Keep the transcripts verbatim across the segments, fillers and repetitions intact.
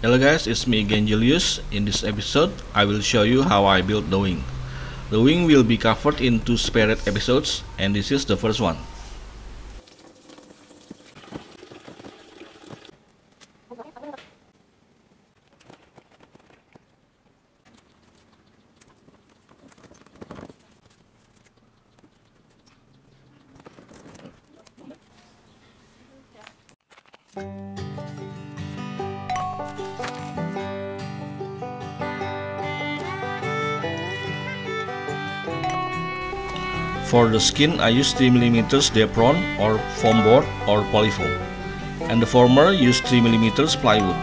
Hello guys, it's me Genjelius. In this episode, I will show you how I build the wing. The wing will be covered in two separate episodes, and this is the first one. For the skin, I use three millimeter depron or foam board or polyfoam, and the former use three millimeter plywood.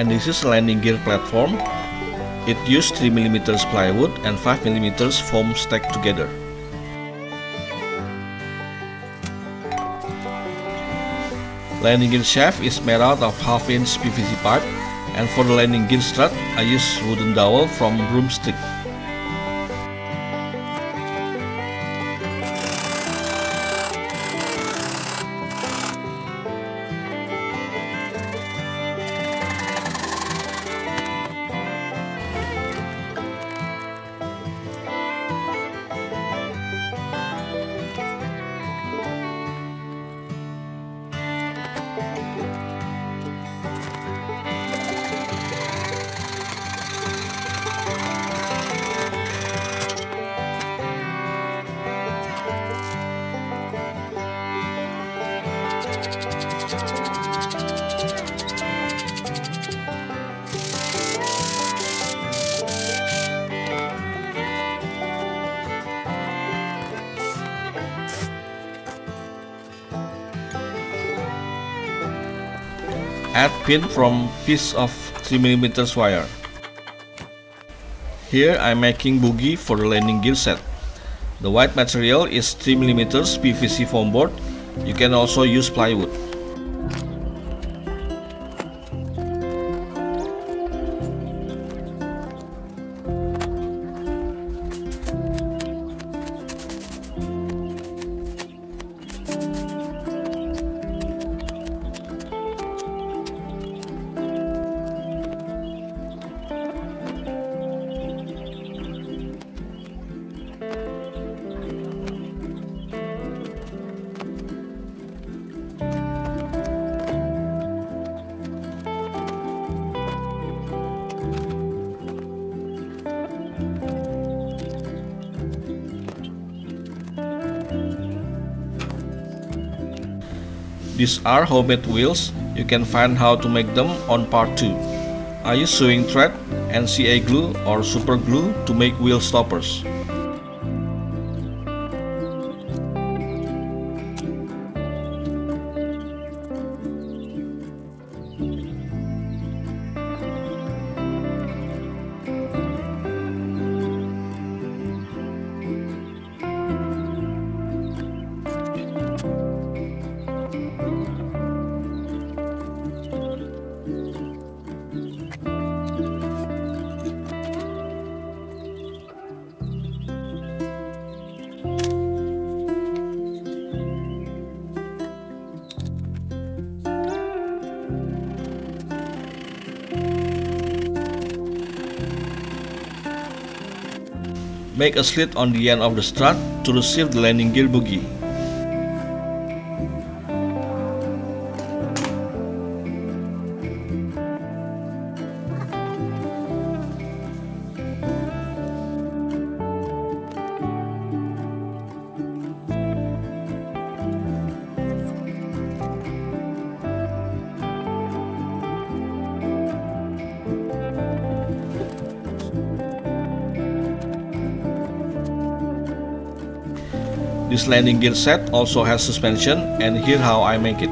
And this is landing gear platform. It used three millimeter plywood and five millimeter foam stacked together. Landing gear shaft is made out of half inch P V C pipe, and for the landing gear strut I use wooden dowel from broomstick. Add pin from piece of three millimeter wire. Here I'm making boogie for the landing gear set. The white material is three millimeter P V C foam board. You can also use plywood. These are homemade wheels. You can find how to make them on part two. I use sewing thread and C A glue or super glue to make wheel stoppers. Make a slit on the end of the strut to receive the landing gear boogie. This landing gear set also has suspension, and here how I make it.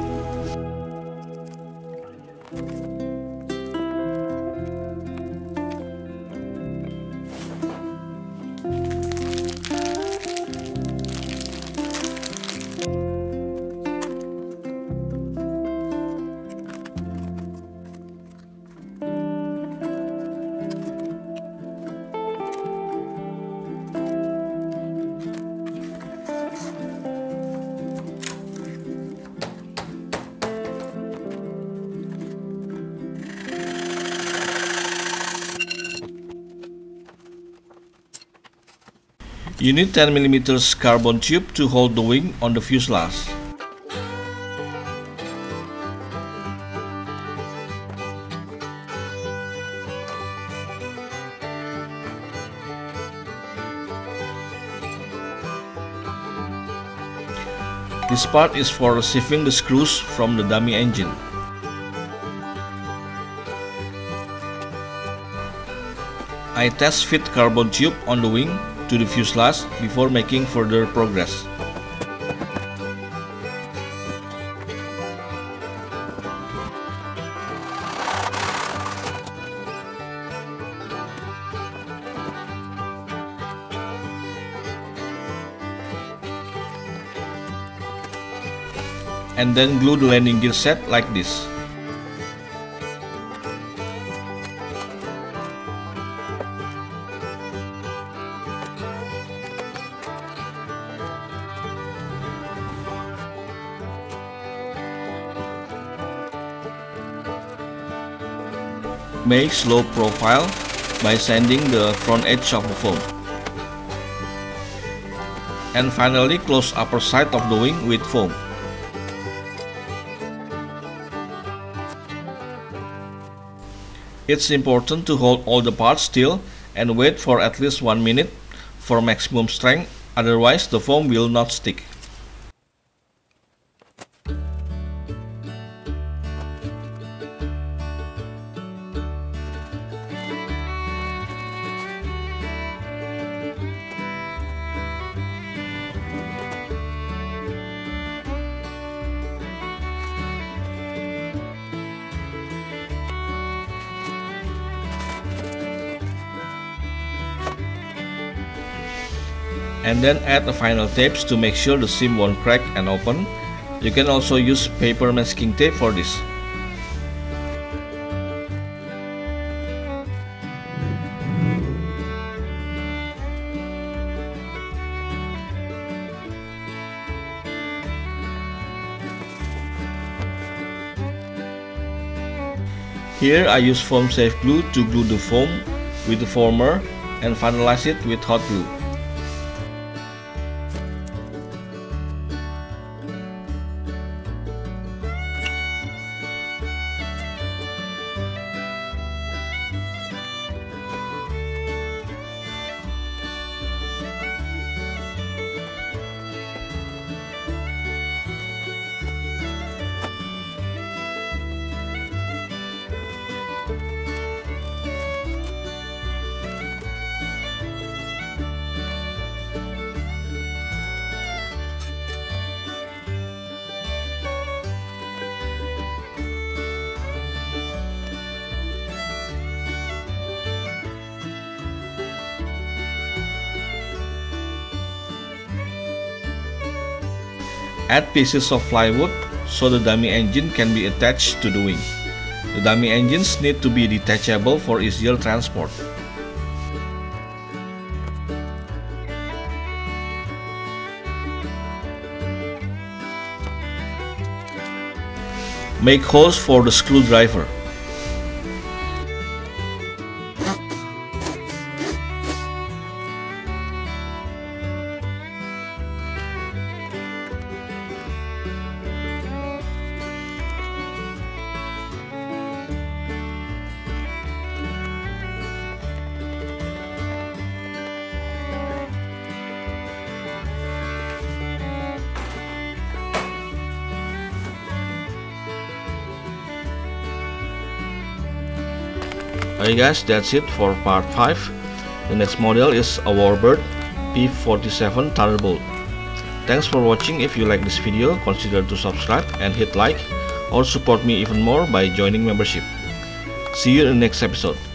You need ten millimeter carbon tube to hold the wing on the fuselage. This part is for receiving the screws from the dummy engine. I test fit carbon tube on the wing to the fuselage before making further progress. And then glue the landing gear set like this. Make slow profile by sanding the front edge of the foam. And finally close upper side of the wing with foam. It's important to hold all the parts still and wait for at least one minute for maximum strength, otherwise the foam will not stick. And then add the final tapes to make sure the seam won't crack and open. You can also use paper masking tape for this. Here I use foam safe glue to glue the foam with the former and finalize it with hot glue. Add pieces of plywood so the dummy engine can be attached to the wing. The dummy engines need to be detachable for easier transport. Make holes for the screwdriver. Alright guys, that's it for part five. The next model is a Warbird P P forty-seven Thunderbolt. Thanks for watching. If you like this video, consider to subscribe and hit like, or support me even more by joining membership. See you in the next episode.